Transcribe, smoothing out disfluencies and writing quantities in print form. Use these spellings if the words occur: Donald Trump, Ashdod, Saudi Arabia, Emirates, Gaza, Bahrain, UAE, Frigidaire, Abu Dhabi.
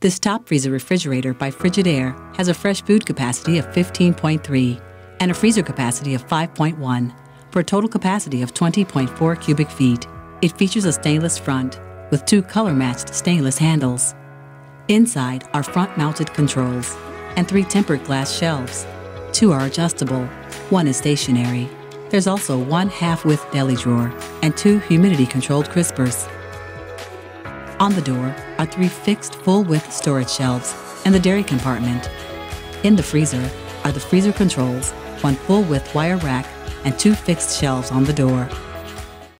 This top freezer refrigerator by Frigidaire has a fresh food capacity of 15.3 and a freezer capacity of 5.1 for a total capacity of 20.4 cubic feet. It features a stainless front with two color-matched stainless handles. Inside are front-mounted controls and three tempered glass shelves. Two are adjustable, one is stationary. There's also one half-width deli drawer and two humidity-controlled crispers. On the door are three fixed full-width storage shelves and the dairy compartment. In the freezer are the freezer controls, one full-width wire rack, and two fixed shelves on the door.